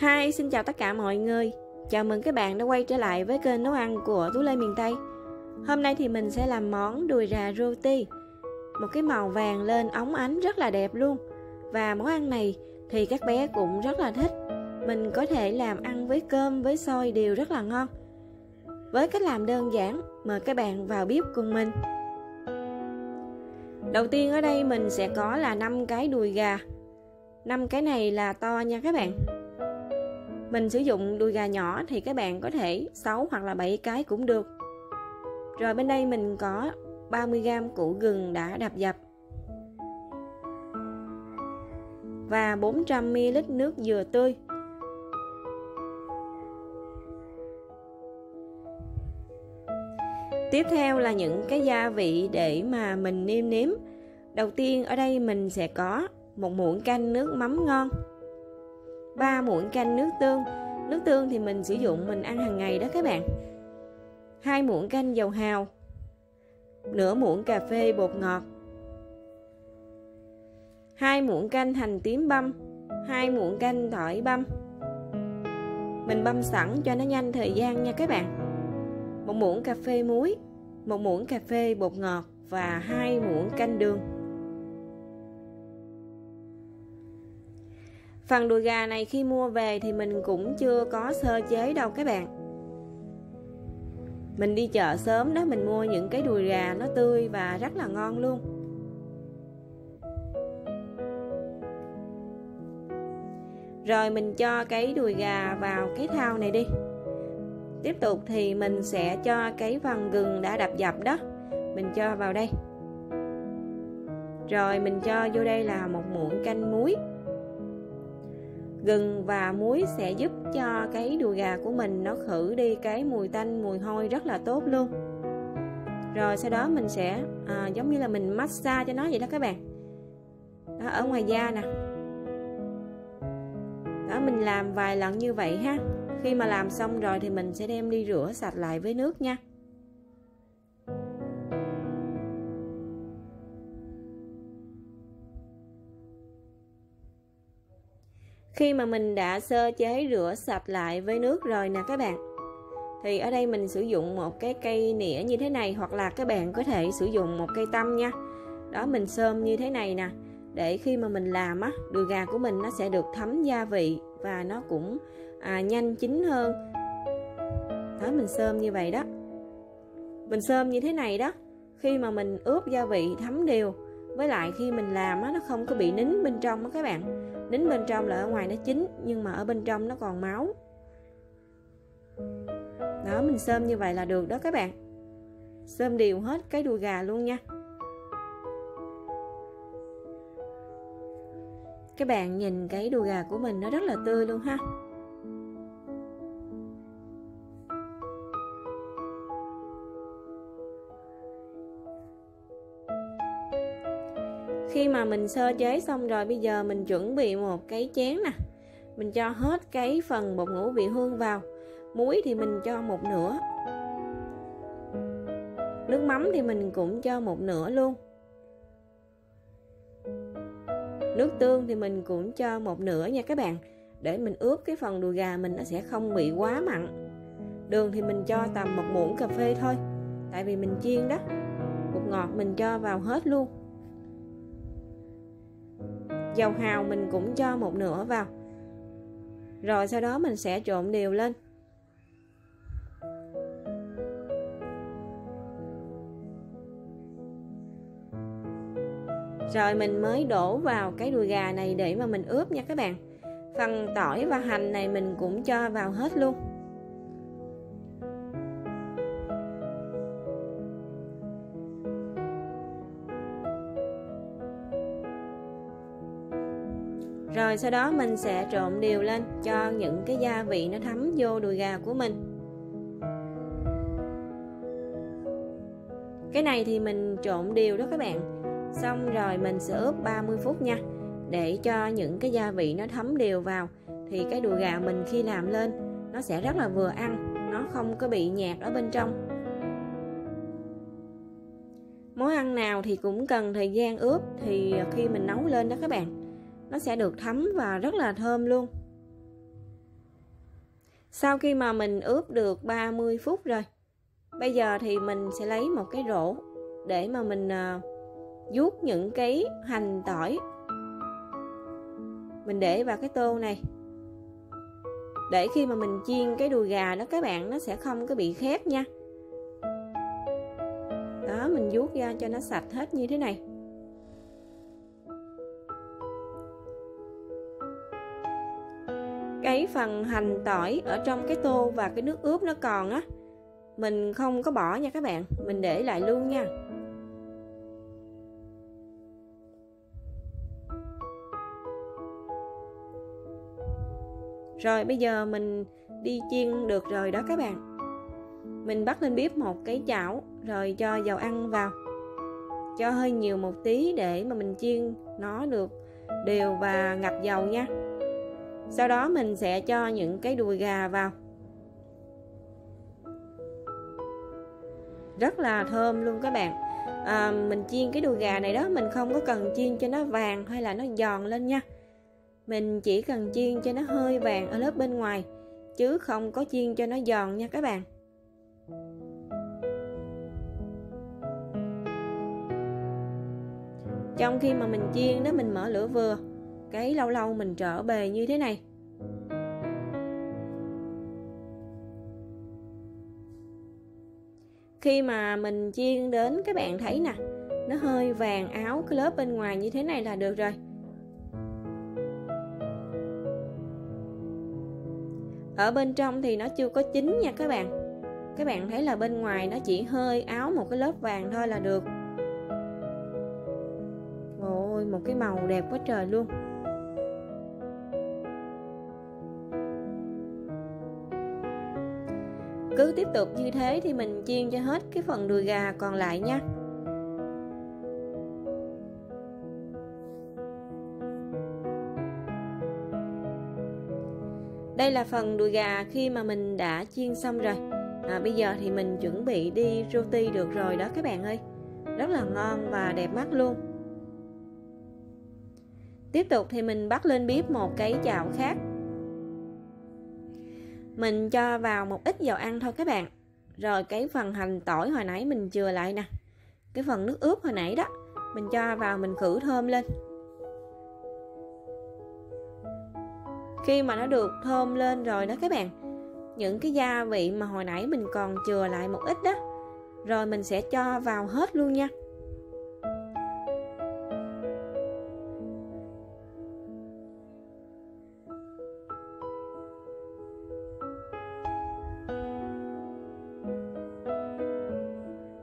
Hi, xin chào tất cả mọi người. Chào mừng các bạn đã quay trở lại với kênh nấu ăn của Tú Lê Miền Tây. Hôm nay thì mình sẽ làm món đùi rà roti, một cái màu vàng lên óng ánh rất là đẹp luôn. Và món ăn này thì các bé cũng rất là thích. Mình có thể làm ăn với cơm, với xôi đều rất là ngon. Với cách làm đơn giản, mời các bạn vào bếp cùng mình. Đầu tiên ở đây mình sẽ có là 5 cái đùi gà. 5 cái này là to nha các bạn. Mình sử dụng đùi gà nhỏ thì các bạn có thể 6 hoặc là 7 cái cũng được. Rồi bên đây mình có 30g củ gừng đã đập dập và 400ml nước dừa tươi. Tiếp theo là những cái gia vị để mà mình nêm nếm. Đầu tiên ở đây mình sẽ có 1 muỗng canh nước mắm ngon, 3 muỗng canh nước tương. Nước tương thì mình sử dụng mình ăn hàng ngày đó các bạn. 2 muỗng canh dầu hào, nửa muỗng cà phê bột ngọt, 2 muỗng canh hành tím băm, 2 muỗng canh tỏi băm. Mình băm sẵn cho nó nhanh thời gian nha các bạn. 1 muỗng cà phê muối, 1 muỗng cà phê bột ngọt và 2 muỗng canh đường. Phần đùi gà này khi mua về thì mình cũng chưa có sơ chế đâu các bạn. Mình đi chợ sớm đó, mình mua những cái đùi gà nó tươi và rất là ngon luôn. Rồi mình cho cái đùi gà vào cái thau này đi. Tiếp tục thì mình sẽ cho cái phần gừng đã đập dập đó, mình cho vào đây. Rồi mình cho vô đây là 1 muỗng canh muối. Gừng và muối sẽ giúp cho cái đùi gà của mình nó khử đi cái mùi tanh, mùi hôi rất là tốt luôn. Rồi sau đó mình sẽ giống như là mình massage cho nó vậy đó các bạn. Đó, ở ngoài da nè. Đó, mình làm vài lần như vậy ha. Khi mà làm xong rồi thì mình sẽ đem đi rửa sạch lại với nước nha. Khi mà mình đã sơ chế rửa sạch lại với nước rồi nè các bạn, thì ở đây mình sử dụng một cái cây nĩa như thế này, hoặc là các bạn có thể sử dụng một cây tăm nha. Đó, mình xơm như thế này nè, để khi mà mình làm á, đùi gà của mình nó sẽ được thấm gia vị và nó cũng nhanh chín hơn. Đó, mình xơm như vậy đó. Mình xơm như thế này đó, khi mà mình ướp gia vị thấm đều. Với lại khi mình làm á, nó không có bị nín bên trong đó các bạn. Nín bên trong là ở ngoài nó chín, nhưng mà ở bên trong nó còn máu. Đó, mình xơm như vậy là được đó các bạn. Xơm đều hết cái đùi gà luôn nha. Các bạn nhìn cái đùi gà của mình nó rất là tươi luôn ha. Khi mà mình sơ chế xong rồi, bây giờ mình chuẩn bị một cái chén nè. Mình cho hết cái phần bột ngũ vị hương vào. Muối thì mình cho một nửa. Nước mắm thì mình cũng cho một nửa luôn. Nước tương thì mình cũng cho một nửa nha các bạn. Để mình ướp cái phần đùi gà mình nó sẽ không bị quá mặn. Đường thì mình cho tầm 1 muỗng cà phê thôi, tại vì mình chiên đó. Bột ngọt mình cho vào hết luôn. Dầu hào mình cũng cho một nửa vào. Rồi sau đó mình sẽ trộn đều lên. Rồi mình mới đổ vào cái đùi gà này để mà mình ướp nha các bạn. Phần tỏi và hành này mình cũng cho vào hết luôn. Rồi sau đó mình sẽ trộn đều lên cho những cái gia vị nó thấm vô đùi gà của mình. Cái này thì mình trộn đều đó các bạn. Xong rồi mình sẽ ướp 30 phút nha, để cho những cái gia vị nó thấm đều vào. Thì cái đùi gà mình khi làm lên nó sẽ rất là vừa ăn, nó không có bị nhạt ở bên trong. Món ăn nào thì cũng cần thời gian ướp, thì khi mình nấu lên đó các bạn, nó sẽ được thấm và rất là thơm luôn. Sau khi mà mình ướp được 30 phút rồi, bây giờ thì mình sẽ lấy một cái rổ để mà mình vuốt những cái hành tỏi. Mình để vào cái tô này để khi mà mình chiên cái đùi gà đó các bạn, nó sẽ không có bị khét nha. Đó, mình vuốt ra cho nó sạch hết như thế này. Cái phần hành tỏi ở trong cái tô và cái nước ướp nó còn á, mình không có bỏ nha các bạn, mình để lại luôn nha. Rồi bây giờ mình đi chiên được rồi đó các bạn. Mình bắt lên bếp một cái chảo, rồi cho dầu ăn vào, cho hơi nhiều một tí để mà mình chiên nó được đều và ngập dầu nha. Sau đó mình sẽ cho những cái đùi gà vào. Rất là thơm luôn các bạn. Mình chiên cái đùi gà này đó, mình không có cần chiên cho nó vàng hay là nó giòn lên nha. Mình chỉ cần chiên cho nó hơi vàng ở lớp bên ngoài, chứ không có chiên cho nó giòn nha các bạn. Trong khi mà mình chiên đó, mình mở lửa vừa, cái lâu lâu mình trở bề như thế này. Khi mà mình chiên đến các bạn thấy nè, nó hơi vàng áo cái lớp bên ngoài như thế này là được rồi. Ở bên trong thì nó chưa có chín nha các bạn. Các bạn thấy là bên ngoài nó chỉ hơi áo một cái lớp vàng thôi là được. Ôi, một cái màu đẹp quá trời luôn. Cứ tiếp tục như thế thì mình chiên cho hết cái phần đùi gà còn lại nha. Đây là phần đùi gà khi mà mình đã chiên xong rồi. Bây giờ thì mình chuẩn bị đi roti được rồi đó các bạn ơi. Rất là ngon và đẹp mắt luôn. Tiếp tục thì mình bắt lên bếp một cái chảo khác. Mình cho vào một ít dầu ăn thôi các bạn. Rồi cái phần hành tỏi hồi nãy mình chừa lại nè, cái phần nước ướp hồi nãy đó, mình cho vào mình khử thơm lên. Khi mà nó được thơm lên rồi đó các bạn, những cái gia vị mà hồi nãy mình còn chừa lại một ít đó, rồi mình sẽ cho vào hết luôn nha.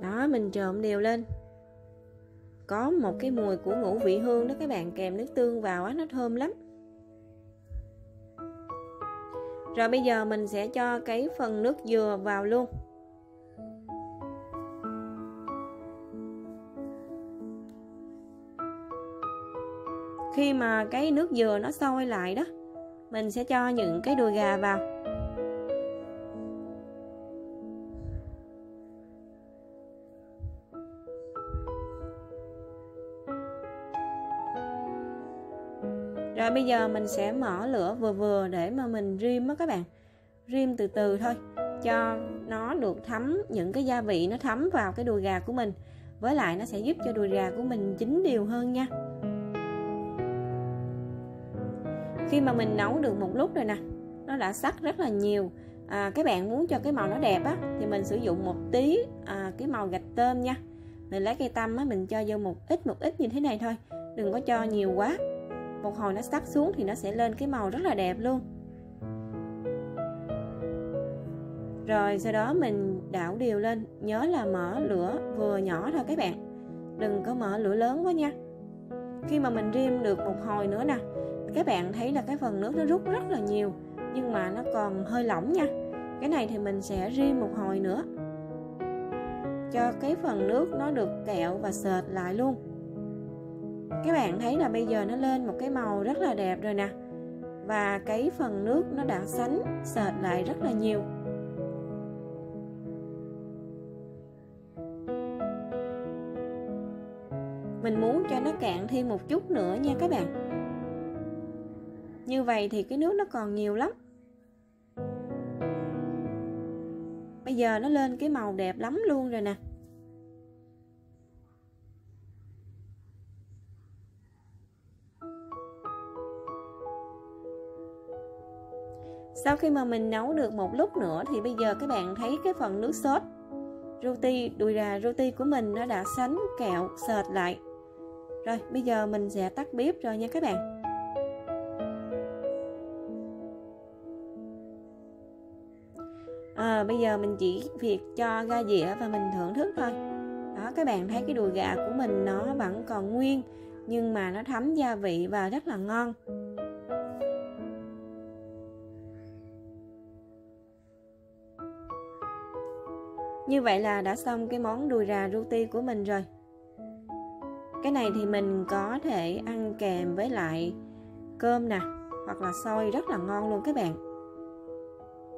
Đó, mình trộn đều lên. Có một cái mùi của ngũ vị hương đó các bạn, kèm nước tương vào á, nó thơm lắm. Rồi bây giờ mình sẽ cho cái phần nước dừa vào luôn. Khi mà cái nước dừa nó sôi lại đó, mình sẽ cho những cái đùi gà vào. Rồi bây giờ mình sẽ mở lửa vừa vừa để mà mình rim á các bạn. Rim từ từ thôi, cho nó được thấm, những cái gia vị nó thấm vào cái đùi gà của mình. Với lại nó sẽ giúp cho đùi gà của mình chín đều hơn nha. Khi mà mình nấu được một lúc rồi nè, nó đã sắc rất là nhiều. Các bạn muốn cho cái màu nó đẹp á, thì mình sử dụng một tí cái màu gạch tôm nha. Mình lấy cây tăm á, mình cho vô một ít như thế này thôi, đừng có cho nhiều quá. Một hồi nó sắc xuống thì nó sẽ lên cái màu rất là đẹp luôn. Rồi sau đó mình đảo đều lên. Nhớ là mở lửa vừa nhỏ thôi các bạn, đừng có mở lửa lớn quá nha. Khi mà mình rim được một hồi nữa nè, các bạn thấy là cái phần nước nó rút rất là nhiều, nhưng mà nó còn hơi lỏng nha. Cái này thì mình sẽ rim một hồi nữa, cho cái phần nước nó được kẹo và sệt lại luôn. Các bạn thấy là bây giờ nó lên một cái màu rất là đẹp rồi nè. Và cái phần nước nó đã sánh sệt lại rất là nhiều. Mình muốn cho nó cạn thêm một chút nữa nha các bạn. Như vậy thì cái nước nó còn nhiều lắm. Bây giờ nó lên cái màu đẹp lắm luôn rồi nè. Sau khi mà mình nấu được một lúc nữa thì bây giờ các bạn thấy cái phần nước sốt roti, đùi gà roti của mình nó đã sánh kẹo sệt lại. Rồi bây giờ mình sẽ tắt bếp rồi nha các bạn. Bây giờ mình chỉ việc cho ra dĩa và mình thưởng thức thôi. Đó, các bạn thấy cái đùi gà của mình nó vẫn còn nguyên nhưng mà nó thấm gia vị và rất là ngon. Như vậy là đã xong cái món đùi gà roti của mình rồi. Cái này thì mình có thể ăn kèm với lại cơm nè, hoặc là xôi rất là ngon luôn các bạn.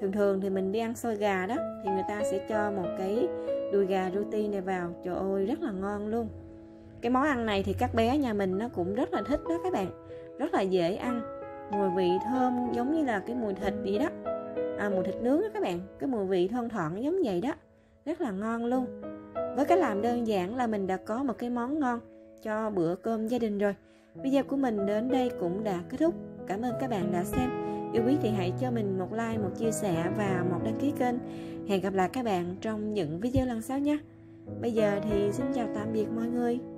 Thường thường thì mình đi ăn xôi gà đó, thì người ta sẽ cho một cái đùi gà roti này vào. Trời ơi rất là ngon luôn. Cái món ăn này thì các bé nhà mình nó cũng rất là thích đó các bạn. Rất là dễ ăn, mùi vị thơm giống như là cái mùi thịt gì đó, mùi thịt nướng đó các bạn. Cái mùi vị thơm thoảng giống vậy đó, rất là ngon luôn. Với cái làm đơn giản là mình đã có một cái món ngon cho bữa cơm gia đình rồi. Video của mình đến đây cũng đã kết thúc. Cảm ơn các bạn đã xem. Yêu quý thì hãy cho mình một like, một chia sẻ và một đăng ký kênh. Hẹn gặp lại các bạn trong những video lần sau nhé. Bây giờ thì xin chào tạm biệt mọi người.